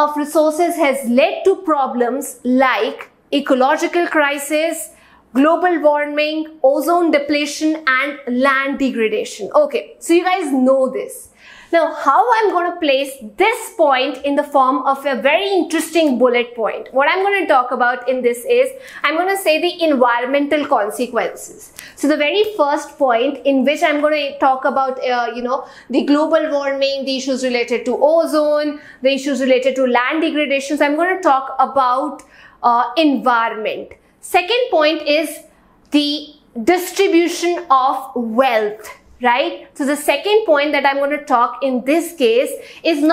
of resources has led to problems like ecological crisis, global warming, ozone depletion, and land degradation. Okay, so you guys know this. Now, how I'm going to place this point in the form of a very interesting bullet point. What I'm going to talk about in this is, I'm going to say the environmental consequences. So the very first point in which I'm going to talk about, the global warming, the issues related to ozone, the issues related to land degradation. So I'm going to talk about environment. Second point is the distribution of wealth. Right? So the second point that I'm going to talk in this case is I'm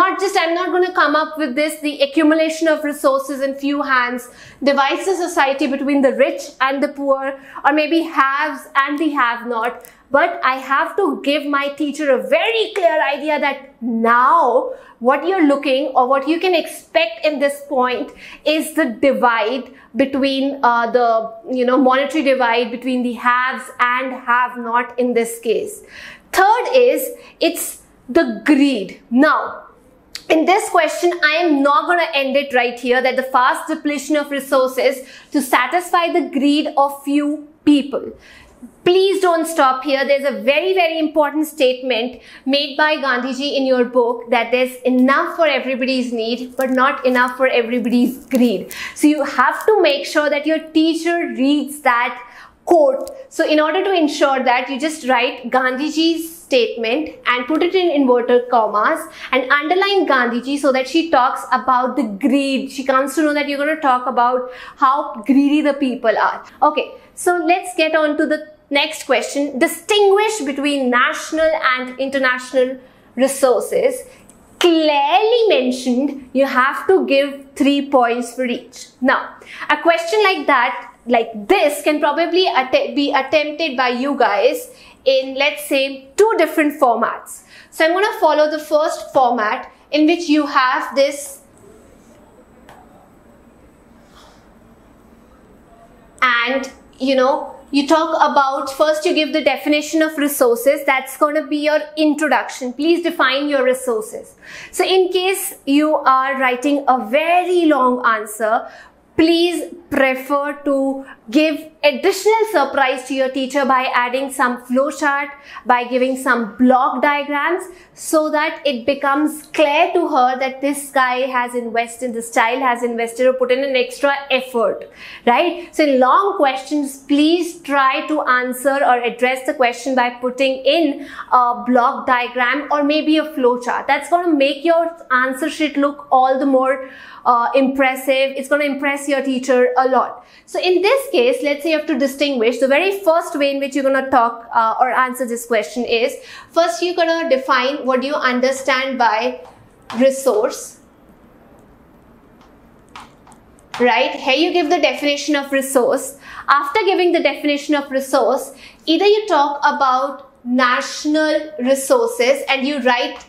not going to come up with this, the accumulation of resources in few hands divides the society between the rich and the poor, or maybe haves and the have-not. But I have to give my teacher a very clear idea that now what you're looking or what you can expect in this point is the divide between monetary divide between the haves and have-not in this case. Third is, it's the greed. Now, in this question, I am not going to end it right here, that the fast depletion of resources to satisfy the greed of few people. Please don't stop here. There's a very, very important statement made by Gandhiji in your book that there's enough for everybody's need, but not enough for everybody's greed. So you have to make sure that your teacher reads that quote. So in order to ensure that, you just write Gandhiji's statement and put it in inverted commas and underline Gandhiji, so that she talks about the greed. She comes to know that you're going to talk about how greedy the people are. Okay, so let's get on to the next question. Distinguish between national and international resources. Clearly mentioned, you have to give 3 points for each. Now, a question like that, like this, can probably be attempted by you guys in, let's say, 2 different formats. So I'm going to follow the first format in which you have this and, you talk about, first you give the definition of resources. That's going to be your introduction. Please define your resources. So in case you are writing a very long answer, please prefer to give additional surprise to your teacher by adding some flowchart, by giving some block diagrams, so that it becomes clear to her that this guy has invested, this child has invested or put in an extra effort, right? So in long questions, please try to answer or address the question by putting in a block diagram or maybe a flowchart. That's going to make your answer sheet look all the more impressive. It's going to impress your teacher a lot. So in this case, let's say you have to distinguish. The very first way in which you're going to talk or answer this question is, first you're going to define what you understand by resource, right? Here you give the definition of resource. After giving the definition of resource, either you talk about national resources and you write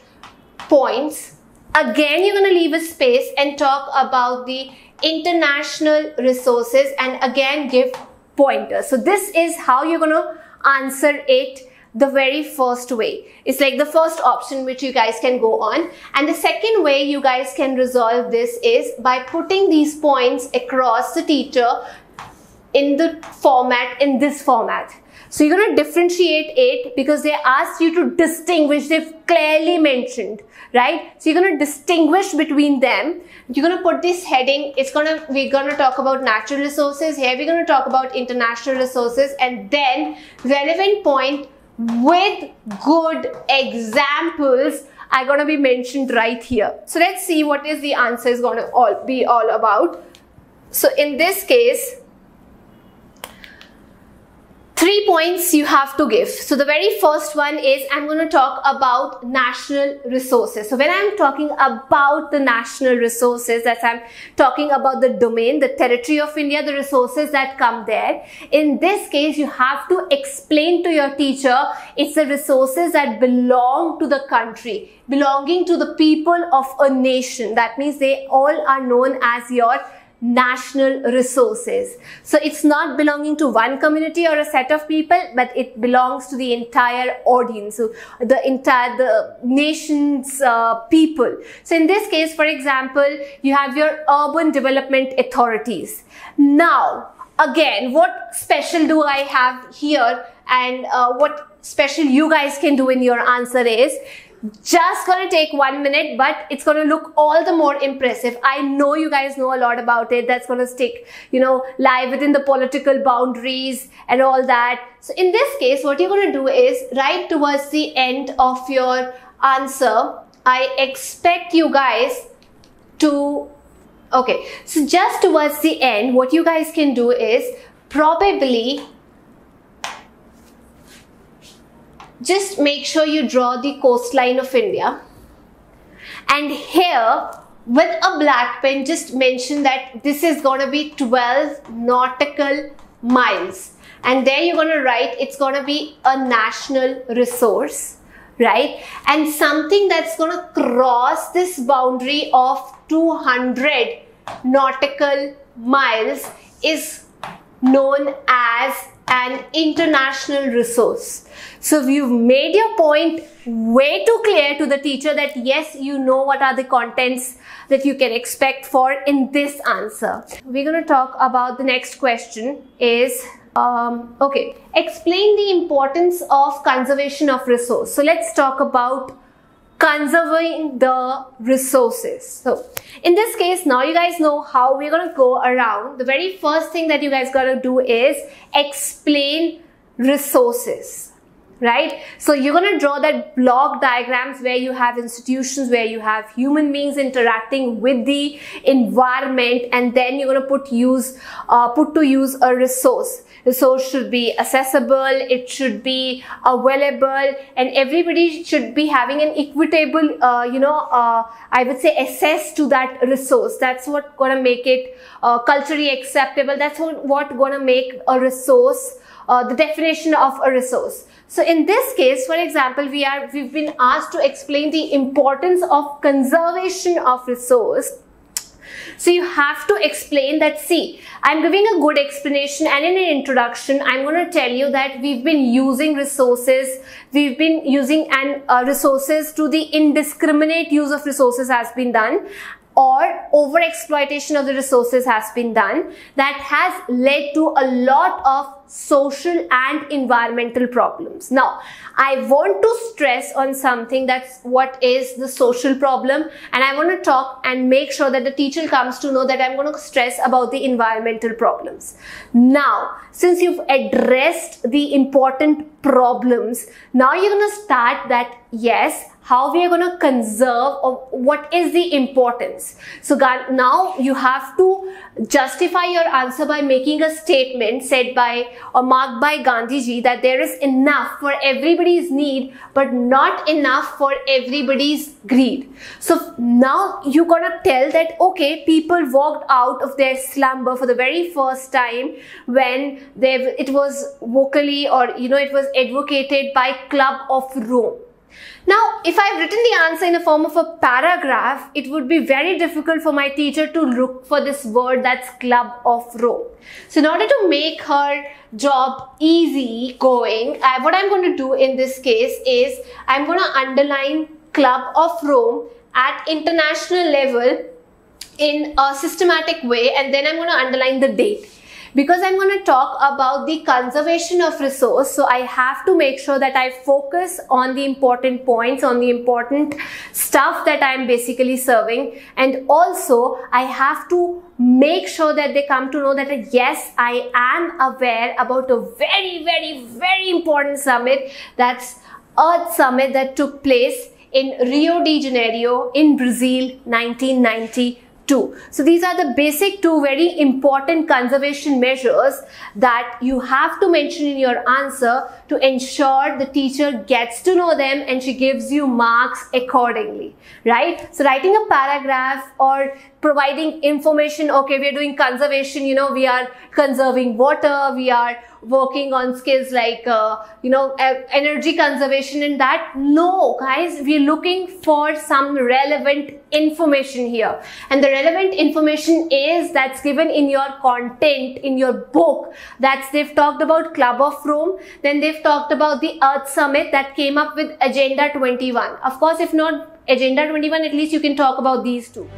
points. Again, you're going to leave a space and talk about the international resources and again give pointers. So this is how you're going to answer it the very first way. It's like the first option which you guys can go on. And the second way you guys can resolve this is by putting these points across the teacher in this format. So you're going to differentiate it because they asked you to distinguish. They've clearly mentioned, right? So you're going to distinguish between them. You're going to put this heading. We're going to talk about natural resources. Here we're going to talk about international resources, and then relevant point with good examples are going to be mentioned right here. So let's see what is the answer is going to be all about. So in this case, 3 points you have to give. So the very first one is, I'm going to talk about national resources. So when I'm talking about the national resources, that's I'm talking about the domain, the territory of India, the resources that come there. In this case, you have to explain to your teacher, it's the resources that belong to the country, belonging to the people of a nation. That means they all are known as your national resources. So it's not belonging to one community or a set of people, but it belongs to the entire audience, so the nation's people. So in this case, for example, you have your urban development authorities. Now, again, what special do I have here, and what special you guys can do in your answer is just gonna take 1 minute, but it's gonna look all the more impressive. I know you guys know a lot about it. That's gonna stick, you know, lie within the political boundaries and all that. So in this case, what you're gonna do is right towards the end of your answer, I expect you guys to, okay, so just towards the end, what you guys can do is probably just make sure you draw the coastline of India, and here with a black pen just mention that this is going to be 12 nautical miles, and there you're going to write it's going to be a national resource, right? And something that's going to cross this boundary of 200 nautical miles is known as an international resource. So you've made your point way too clear to the teacher that yes, you know what are the contents that you can expect for in this answer. We're going to talk about the next question is, okay, explain the importance of conservation of resource. So let's talk about conserving the resources. So in this case, now you guys know how we're going to go around. The very first thing that you guys got to do is explain resources, right? So you're going to draw that block diagrams where you have institutions, where you have human beings interacting with the environment, and then you're going to put to use a resource. Resource should be accessible, it should be available, and everybody should be having an equitable, I would say access to that resource. That's what gonna make it culturally acceptable. That's what gonna make a resource, the definition of a resource. So in this case, for example, we've been asked to explain the importance of conservation of resource. So you have to explain that, see, I'm giving a good explanation, and in an introduction, I'm going to tell you that we've been using resources, resources to the indiscriminate use of resources has been done, or over exploitation of the resources has been done, that has led to a lot of social and environmental problems. Now, I want to stress on something, that's what is the social problem, and I want to talk and make sure that the teacher comes to know that I'm going to stress about the environmental problems. Now, since you've addressed the important problems, now you're going to start that, yes, how we are going to conserve or what is the importance. So now you have to justify your answer by making a statement said by or marked by Gandhiji that there is enough for everybody's need but not enough for everybody's greed. So now you're gonna tell that, okay, people walked out of their slumber for the very first time when it was vocally, or you know, it was advocated by Club of Rome. Now, if I've written the answer in the form of a paragraph, it would be very difficult for my teacher to look for this word that's Club of Rome. So in order to make her job easy going, what I'm going to do in this case is I'm going to underline Club of Rome at international level in a systematic way, and then I'm going to underline the date. Because I'm going to talk about the conservation of resource, so I have to make sure that I focus on the important points, on the important stuff that I'm basically serving, and also I have to make sure that they come to know that yes, I am aware about a very, very, very important summit, that's Earth Summit, that took place in Rio de Janeiro in Brazil, 1990. So these are the basic two very important conservation measures that you have to mention in your answer to ensure the teacher gets to know them and she gives you marks accordingly, right? So writing a paragraph or providing information, okay, we are doing conservation, you know, we are conserving water, we are working on skills like, energy conservation and that. No, guys, we're looking for some relevant information here. And the relevant information is that's given in your content, in your book. That's, they've talked about Club of Rome. Then they've talked about the Earth Summit that came up with Agenda 21. Of course, if not Agenda 21, at least you can talk about these two.